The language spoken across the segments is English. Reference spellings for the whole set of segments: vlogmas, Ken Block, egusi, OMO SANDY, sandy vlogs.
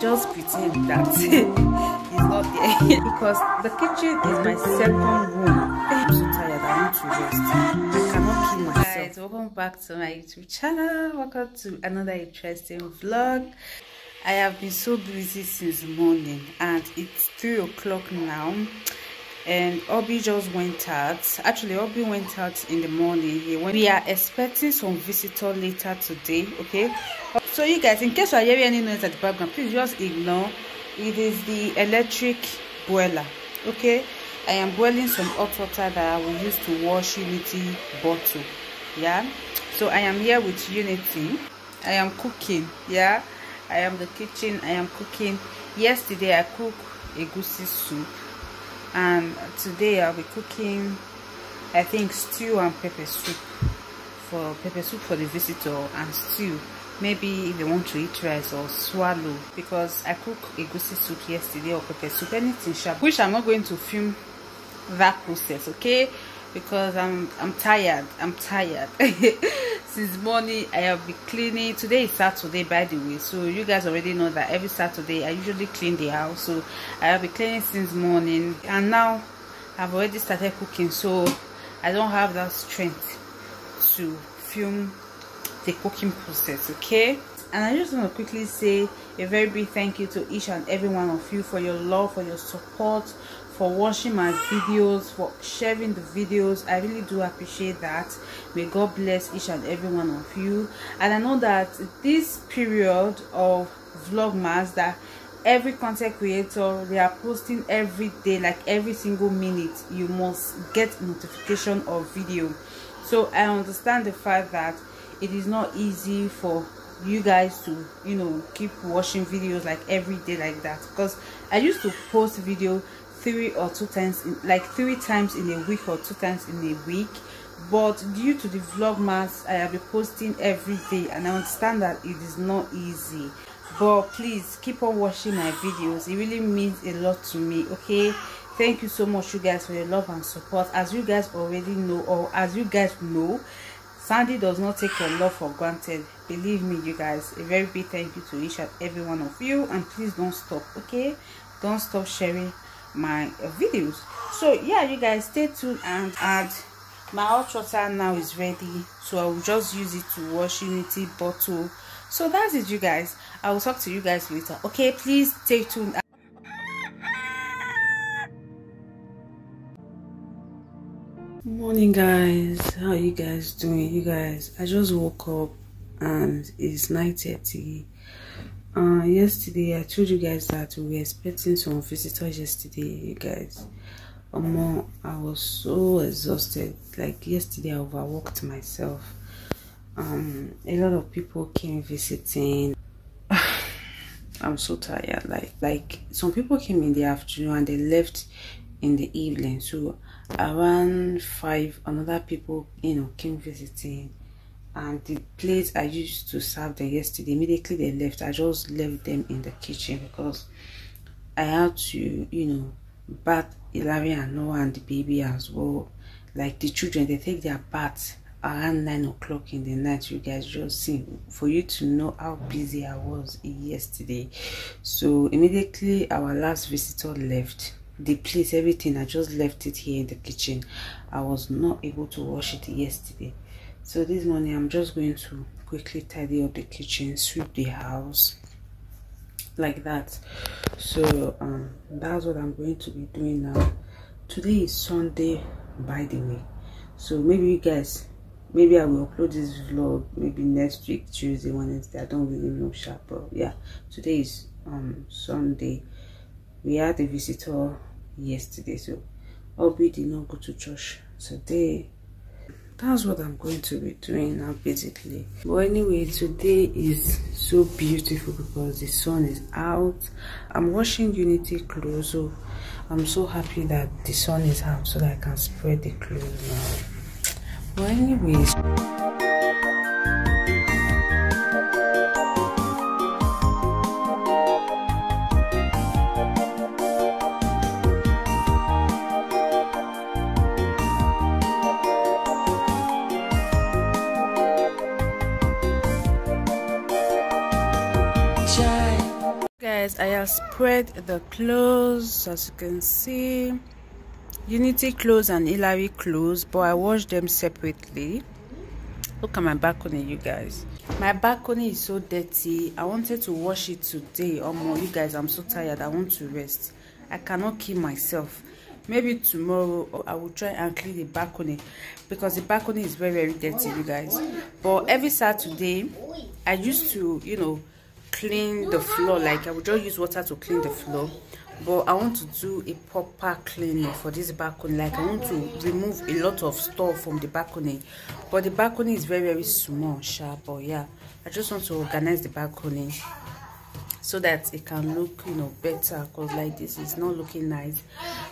just pretend that it's not there. Because the kitchen is my second room. I'm so tired, I need to rest. I cannot kill myself. Guys, welcome back to my YouTube channel. Welcome to another interesting vlog. I have been so busy since morning and it's 3 o'clock now. And Obi just went out. Actually, Obi went out in the morning. We are expecting some visitor later today, okay? So you guys, in case you are hearing any noise at the background, please just ignore. It is the electric boiler, okay? I am boiling some hot water that I will use to wash Unity bottle, yeah? So I am here with Unity. I am cooking, yeah? I am the kitchen, I am cooking. Yesterday, I cooked egusi soup. And today I'll be cooking, I think, stew and pepper soup for the visitor, and stew maybe if they want to eat rice or swallow, because I cooked egusi soup yesterday, or pepper soup, anything sharp, which I'm not going to film that process, okay? Because I'm tired. Since morning I have been cleaning. Today is Saturday, by the way, so you guys already know that every Saturday I usually clean the house, so I have been cleaning since morning, and now I've already started cooking, so I don't have that strength to film the cooking process, okay? And I just want to quickly say a very big thank you to each and every one of you for your love, for your support, for watching my videos, for sharing the videos. I really do appreciate that. May God bless each and every one of you. And I know that this period of Vlogmas, that every content creator, they are posting every day, like every single minute you must get notification of video. So I understand the fact that it is not easy for you guys to, you know, keep watching videos like every day like that, because I used to post video three times in a week, or 2 times in a week, but due to the Vlogmas I have been posting every day, and I understand that it is not easy, but please keep on watching my videos. It really means a lot to me, okay? Thank you so much, you guys, for your love and support. As you guys already know, or as you guys know, Sandy does not take your love for granted. Believe me, you guys, a very big thank you to each and every one of you, and please don't stop, okay? Don't stop sharing my videos. So yeah, you guys, stay tuned. And my hot water now is ready, so I will just use it to wash Unity bottle. So that's it, you guys. I will talk to you guys later, okay? Please stay tuned. Morning, guys. How are you guys doing? You guys, I just woke up and it's 9:30. Yesterday I told you guys that we were expecting some visitors yesterday, you guys. I was so exhausted. Like yesterday, I overworked myself. A lot of people came visiting. I'm so tired. Like some people came in the afternoon and they left in the evening, so around 5 another people, you know, came visiting, and the plates I used to serve them yesterday, immediately they left. I just left them in the kitchen because I had to, you know, bath Hilary and Noah and the baby as well. Like the children, they take their baths around 9 o'clock in the night, you guys. Just see, for you to know how busy I was yesterday. So immediately our last visitor left, the place, everything, I just left it here in the kitchen. I was not able to wash it yesterday, so this morning I'm just going to quickly tidy up the kitchen, sweep the house, like that. So that's what I'm going to be doing now. Today is Sunday, by the way, so maybe you guys, maybe I will upload this vlog maybe next week, Tuesday, Wednesday, I don't really know sharp, but yeah, today is Sunday. We had a visitor yesterday, so Obi did not go to church today. That's what I'm going to be doing now, basically. But anyway, today is so beautiful because the sun is out. I'm washing Unity clothes, so I'm so happy that the sun is out so that I can spread the clothes now. But anyways, Guys, I have spread the clothes. As you can see, Unity clothes and Hillary clothes, but I wash them separately. Look at my balcony, you guys. My balcony is so dirty. I wanted to wash it today. Omo, you guys, I'm so tired. I want to rest. I cannot kill myself. Maybe tomorrow I will try and clean the balcony, because the balcony is very, very dirty, you guys. But every Saturday, I used to, you know, clean the floor. Like, I would just use water to clean the floor, but I want to do a proper cleaning for this balcony. Like, I want to remove a lot of stuff from the balcony, but the balcony is very, very small, sharp. But yeah, I just want to organize the balcony so that it can look, you know, better, because like this is not looking nice.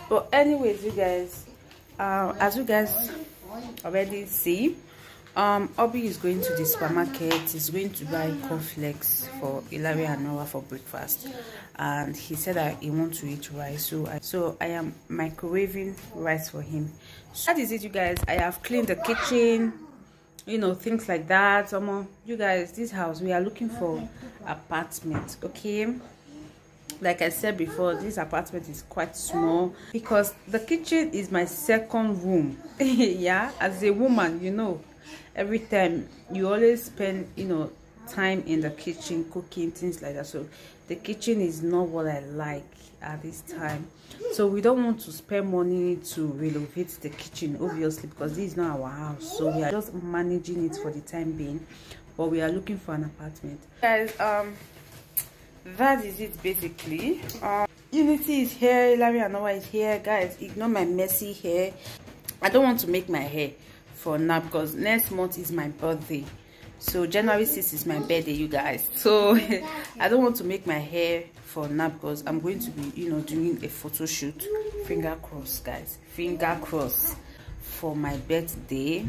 But anyways, you guys, as you guys already see, Obi is going to the supermarket. He's going to buy cornflakes for Hillary and Noah for breakfast, and he said that he wants to eat rice, so I am microwaving rice for him. So that is it, you guys. I have cleaned the kitchen, you know, things like that. You guys, this house, we are looking for apartment, okay? Like I said before, this apartment is quite small, because the kitchen is my second room. Yeah, as a woman, you know, every time you always spend, you know, time in the kitchen cooking, things like that. So the kitchen is not what I like at this time, so we don't want to spend money to renovate the kitchen, obviously, because this is not our house. So we are just managing it for the time being, but we are looking for an apartment, guys. That is it, basically. Unity is here, Hillary and Noah is here. Guys, ignore my messy hair. I don't want to make my hair for now, because next month is my birthday. So January 6th is my birthday, you guys. So I don't want to make my hair for now, because I'm going to be, you know, doing a photo shoot. Finger crossed, guys. Finger crossed for my birthday.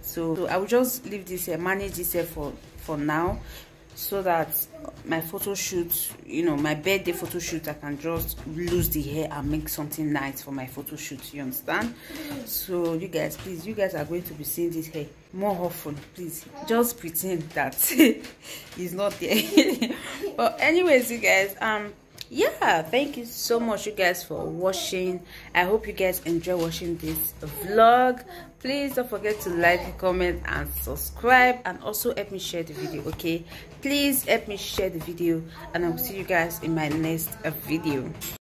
So I will just leave this hair, manage this hair for now, so that my photo shoot, you know, my birthday photo shoot, I can just lose the hair and make something nice for my photo shoot, you understand? So you guys, please, you guys are going to be seeing this hair more often. Please just pretend that it's not there. But anyways, you guys, yeah, thank you so much, you guys, for watching. I hope you guys enjoy watching this vlog. Please don't forget to like, comment and subscribe, and also help me share the video, okay? Please help me share the video, and I'll see you guys in my next video.